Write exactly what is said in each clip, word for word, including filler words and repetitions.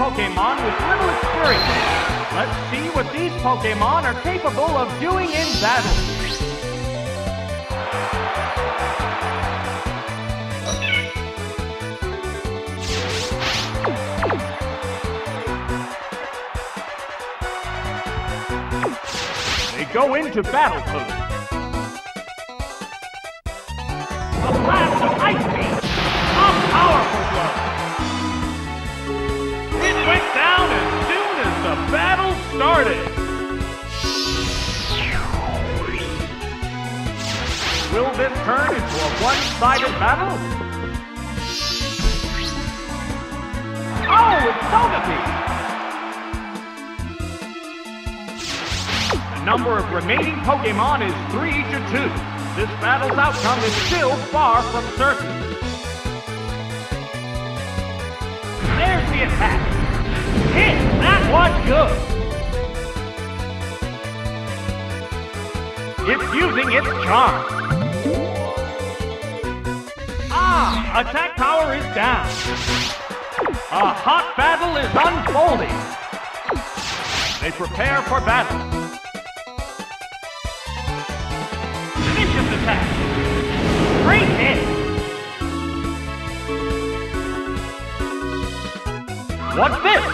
Pokemon with little experience. Let's see what these Pokemon are capable of doing in battle. They go into battle mode. A blast of ice beam. A powerful blow. Went down as soon as the battle started. Will this turn into a one-sided battle? Oh, it's Solgape! The number of remaining Pokemon is three to two. This battle's outcome is still far from certain. There's the attack. Hit that one good! It's using its charm! Ah! Attack power is down! A hot battle is unfolding! They prepare for battle! Vicious attack! Great hit! What's this?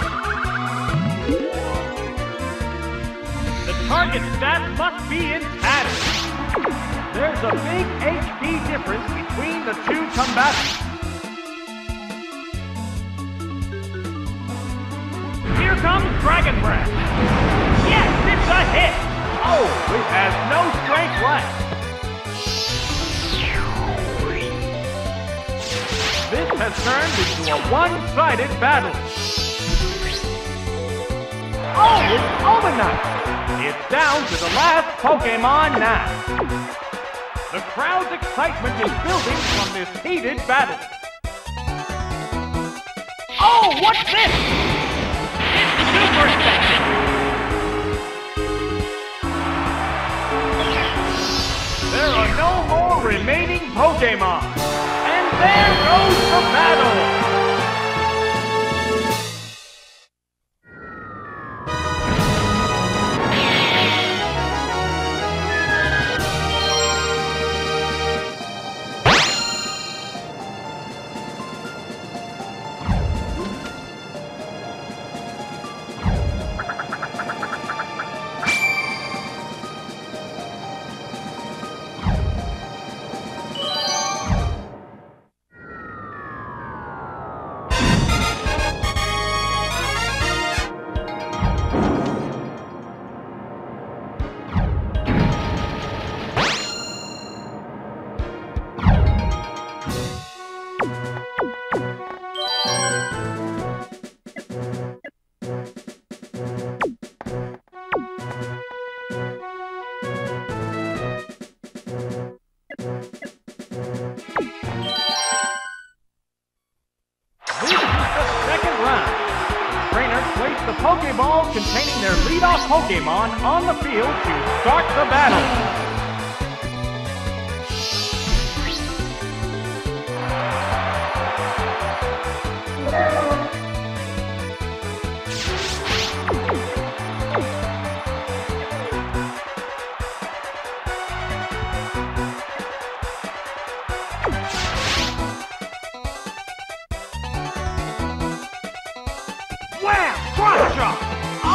Target stats must be in tatters. There's a big H P difference between the two combatants. Here comes Dragonbreath. Yes, it's a hit. Oh, it has no strength left. This has turned into a one-sided battle. Oh, it's Omanite. It's down to the last Pokemon now. The crowd's excitement is building from this heated battle. Oh, what's this? It's super effective. There are no more remaining Pokemon. And there goes the battle. the Pokeball containing their leadoff Pokemon on the field to start the battle.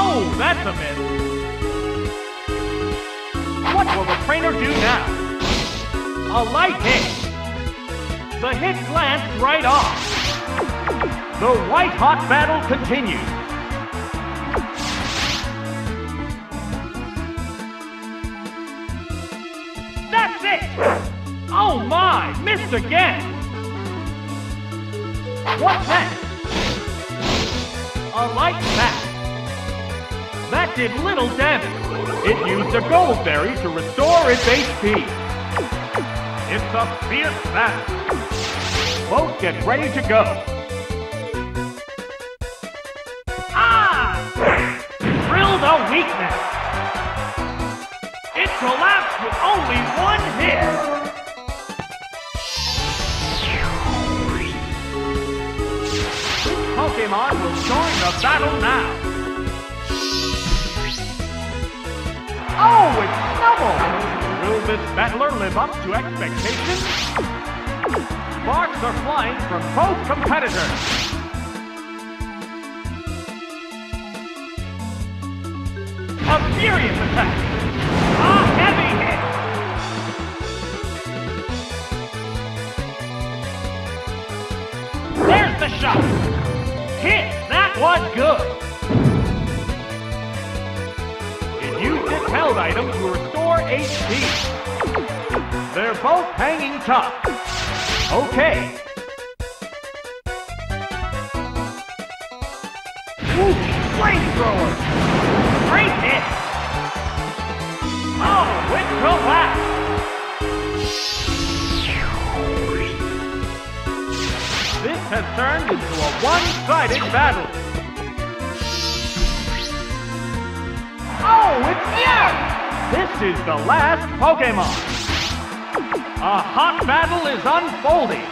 Oh, that's a miss. What will the trainer do now? A light hit. The hit glanced right off. The white-hot battle continues. That's it! Oh my, missed again. What next? A light back. That did little damage. It used a Gold Berry to restore its H P. It's a fierce battle. Both get ready to go. Ah! Drilled a weakness. It collapsed with only one hit. Pokemon will join the battle now. Oh, it's Snubble! Will this battler live up to expectations? Sparks are flying from both competitors. A furious attack! A heavy hit! There's the shot! Hit! That was good! Held item to restore H P. They're both hanging tough. Okay. Woo! Flamethrower! Great hit! Oh, it collapsed! This has turned into a one-sided battle. Oh, it's yes! This is the last Pokemon. A hot battle is unfolding.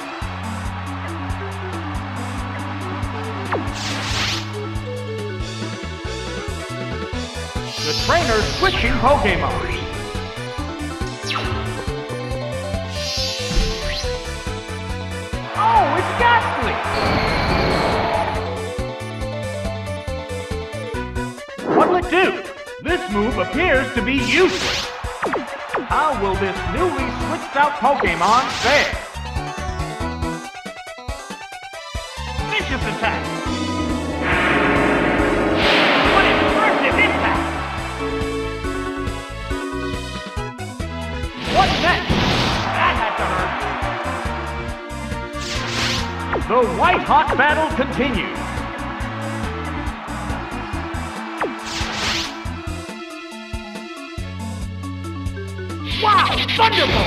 The trainer switching Pokemon. Oh, it's Gastly! What'll it do? This move appears to be useless. How will this newly switched out Pokemon fare? Vicious attack! What an impressive impact! What next? That had to hurt! The white-hot battle continues. Wow! Thunderbolt!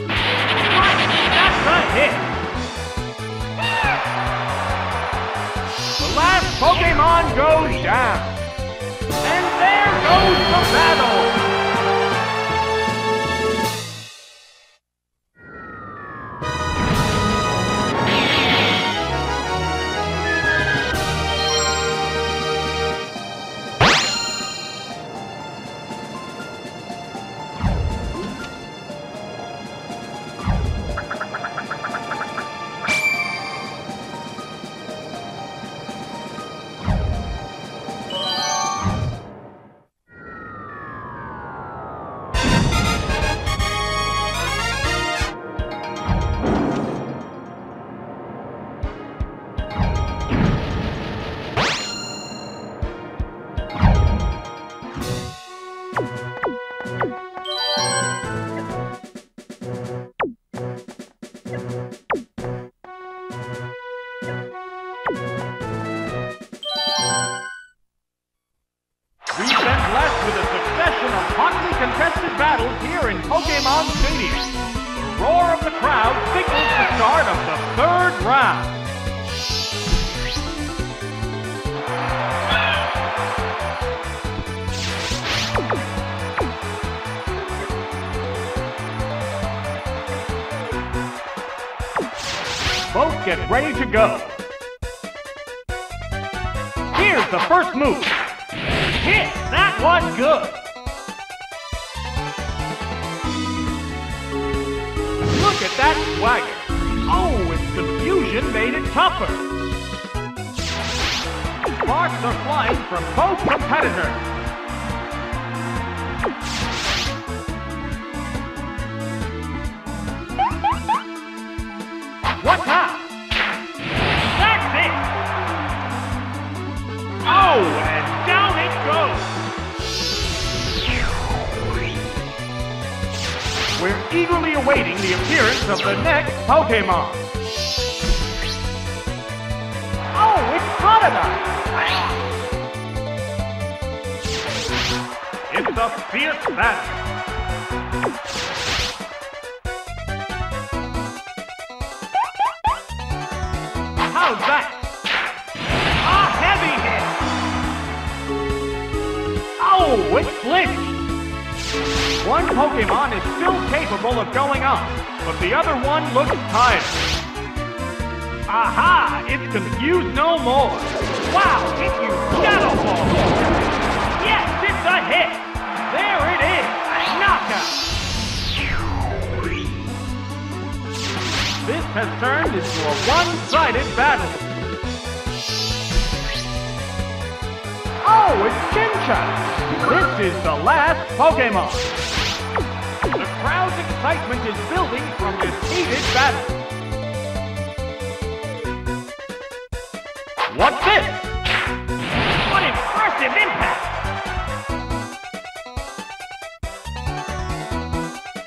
What? That's a hit! The last Pokemon goes down! And there goes the battle! get ready to go. Here's the first move. Hit! That was good! Look at that swagger. Oh, and confusion made it tougher. Sparks are flying from both competitors. What's up? That's it! Oh, and down it goes! We're eagerly awaiting the appearance of the next Pokémon! Oh, it's Larvitar! It's a fierce battle! How's that? A heavy hit! Oh, it flinched! One Pokémon is still capable of going up, but the other one looks tired. Aha! It's confused no more! Wow, it used Shadow Ball! Yes, it's a hit! There it is! A knockout! This has turned into a one-sided battle. Oh, it's Chinchar! This is the last Pokémon. The crowd's excitement is building from this heated battle. What's this? What impressive impact!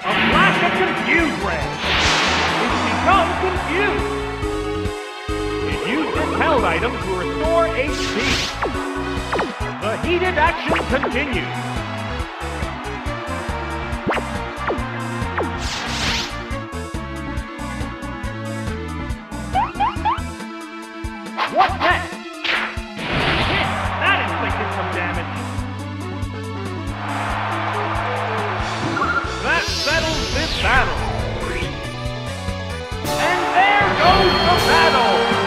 A flash of confused red. Become confused! It used its held item to restore H P. The heated action continues. What's next? Hit! That inflicted some damage. That settles this battle. And there goes the battle!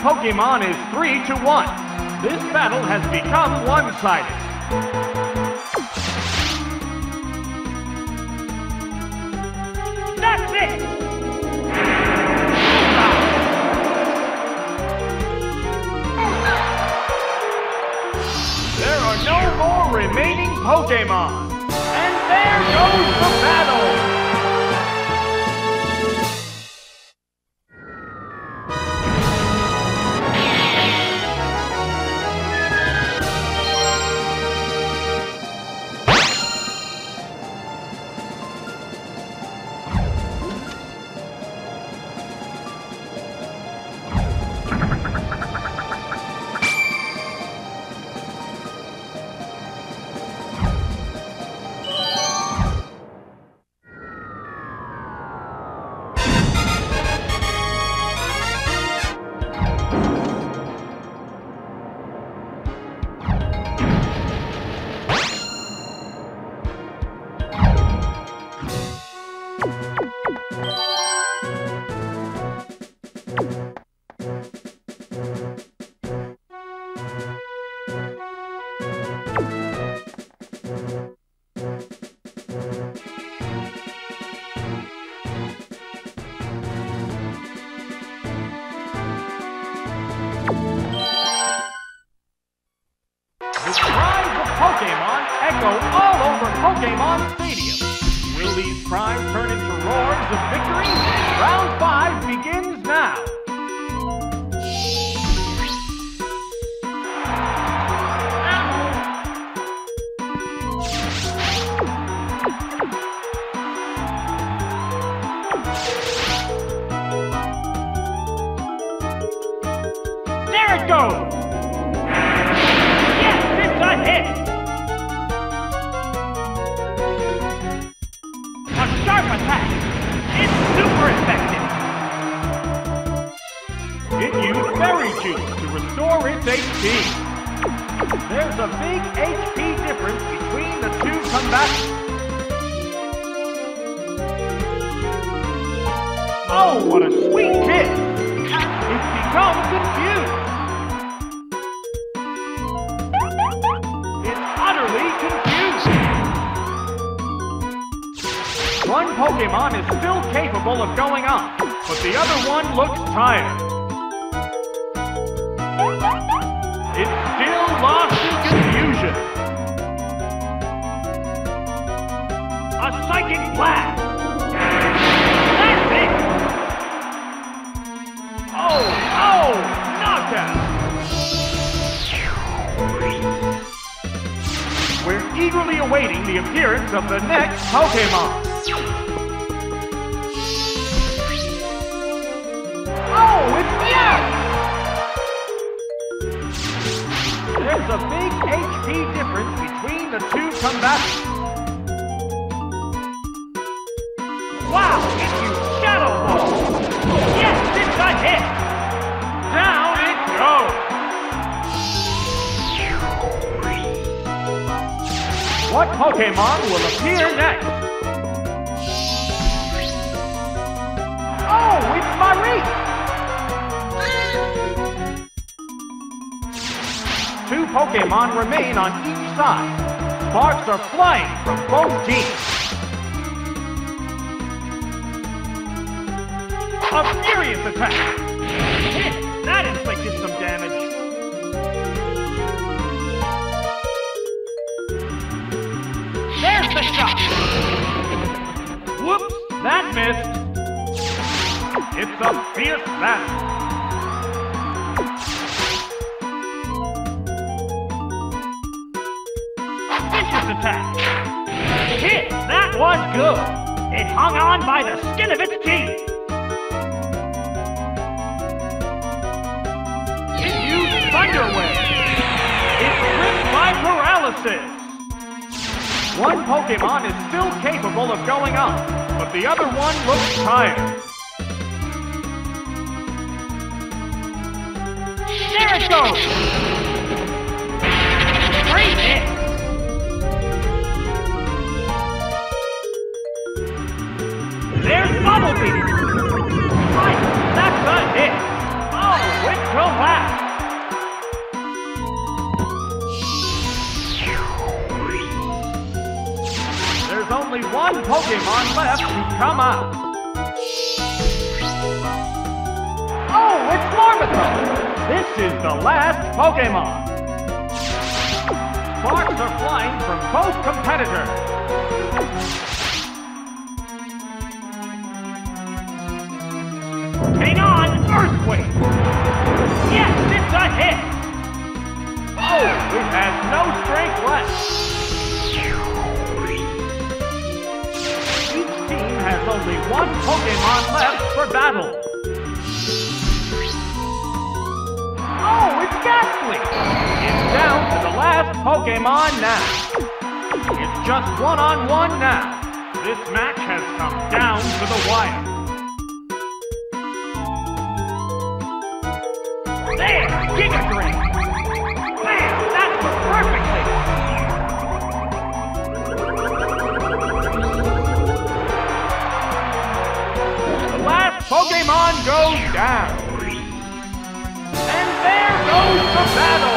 Pokemon is three to one. This battle has become one-sided. There are no more remaining Pokémon! And there goes the battle! Only one Pokemon left to come out. Oh, it's Larvitar! This is the last Pokemon! Sparks are flying from both competitors! Hang on, Earthquake! Yes, it's a hit! Oh, it has no strength left! Has only one Pokemon left for battle. Oh, it's Gastly! It's down to the last Pokemon now. It's just one-on-one now. This match has come down to the wire. There! Giga Drain! Man, that was perfectly! Pokemon goes down! And there goes the battle!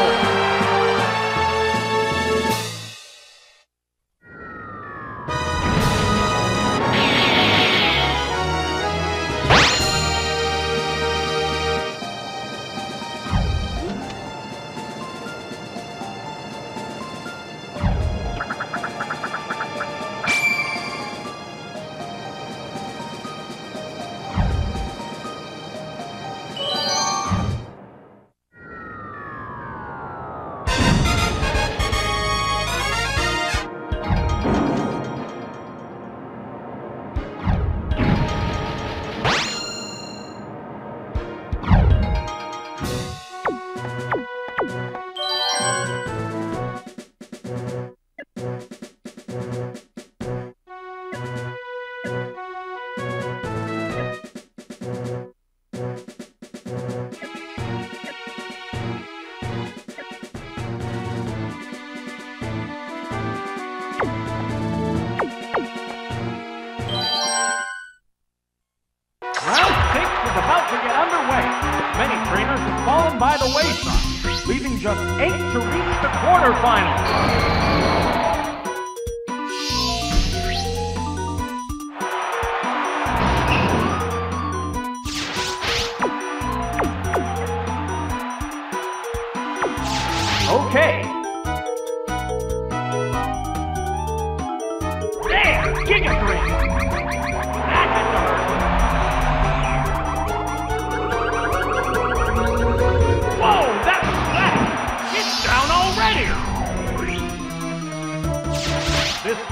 Oh,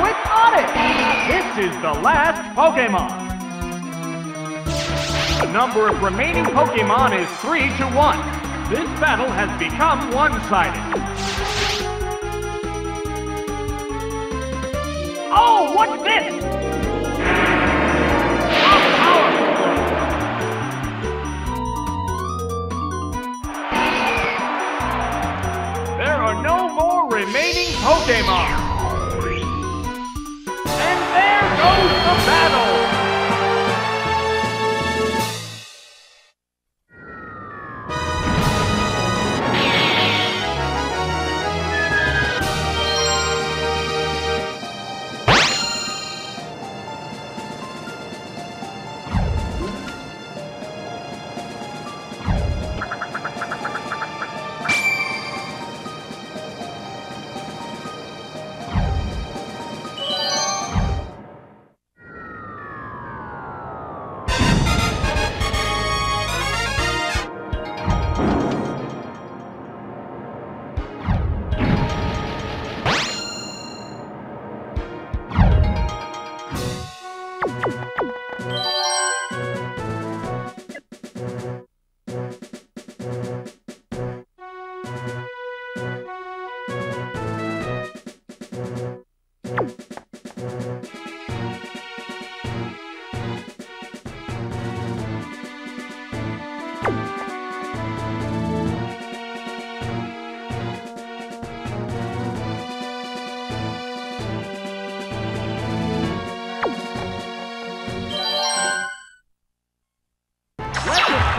what's this? A power play. There are no more remaining Pokemon. And there goes the battle.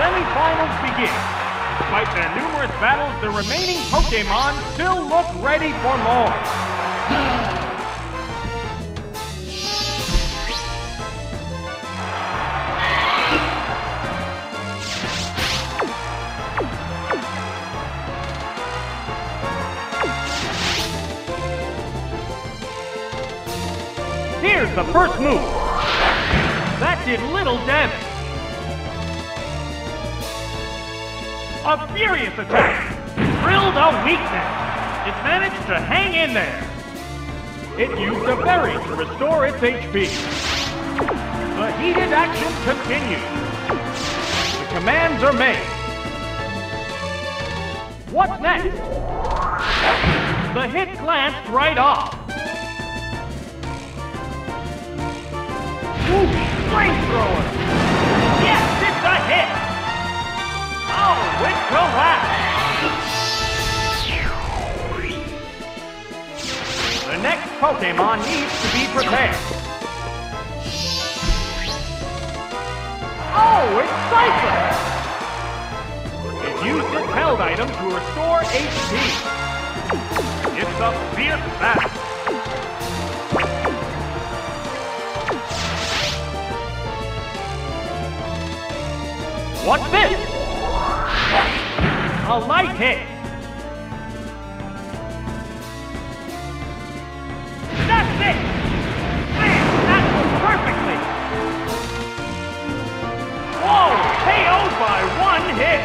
semifinals begin. Despite the numerous battles, the remaining Pokémon still look ready for more. Here's the first move. That did little damage. A furious attack drilled a weakness. It managed to hang in there. It used a berry to restore its H P. The heated action continues. The commands are made. What's next? The hit glanced right off. Ooh, flamethrower! Yes, it's a hit! Oh, it collapsed! The next Pokémon needs to be prepared. Oh, it's Cypher! It used its held item to restore H P. It's a fierce battle. What's this? A light hit! That's it! Man, that was perfectly! Whoa! K O'd by one hit!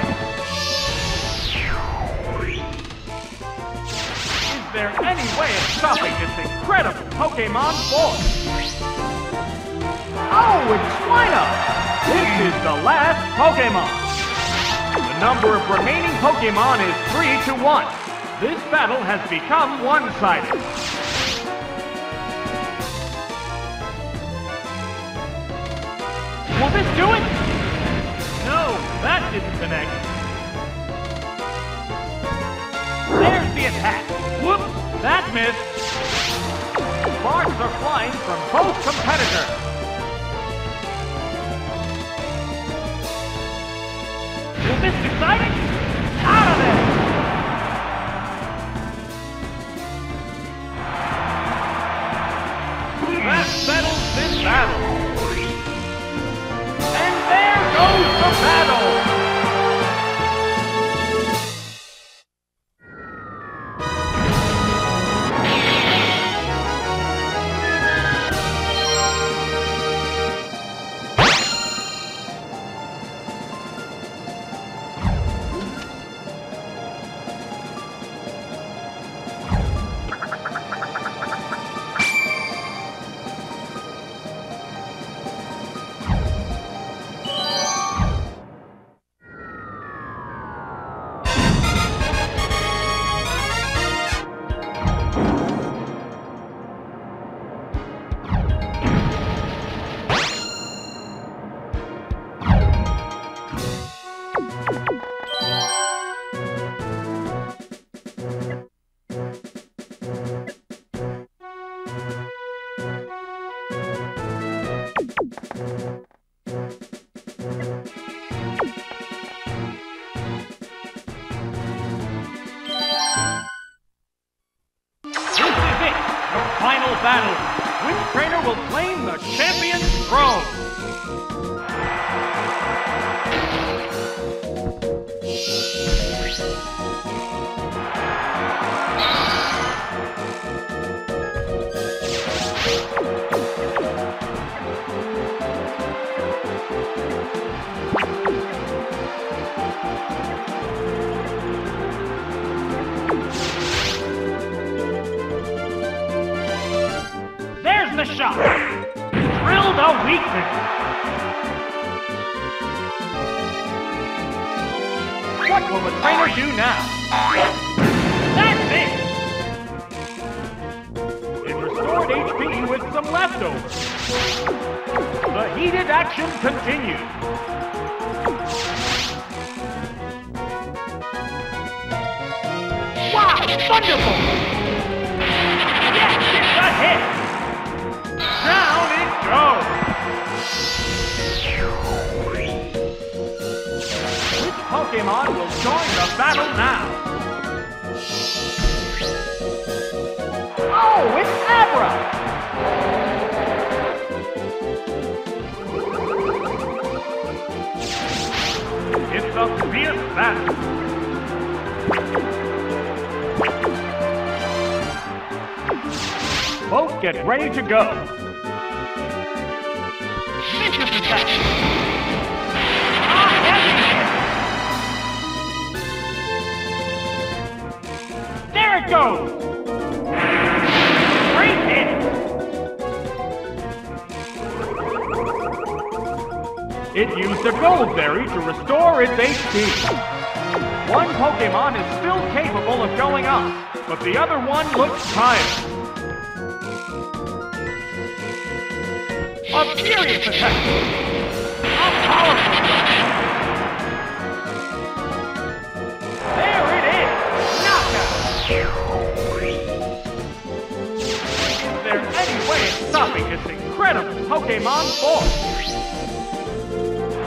Is there any way of stopping this incredible Pokémon force? Oh, it's Swinub! This is the last Pokémon. The number of remaining Pokémon is three to one. This battle has become one-sided. Will this do it? No, that didn't connect. There's the attack. Whoops, that missed. Sparks are flying from both competitors. Will this decide it? Out of it! That settles this battle. And there goes the battle! Battle, which trainer will claim the champion's throne? The shot drilled a weakness. What will the trainer do now? That's it! It restored H P with some leftovers. The heated action continues. Wow! Thunderbolt! Yes, it's a hit! Down it goes! Pokemon will join the battle now. Oh, it's Abra! It's a fierce battle. Both get ready to go. This is the battle. There it goes! Great hit! It used a Gold Berry to restore its H P. One Pokemon is still capable of going up, but the other one looks tired. A furious attack! A powerful! Stopping this incredible Pokemon force.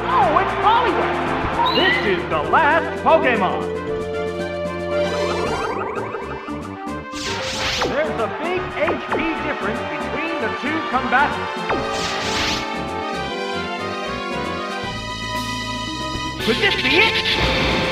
Oh, it's Poliwag! This is the last Pokemon. There's a big H P difference between the two combatants. Could this be it?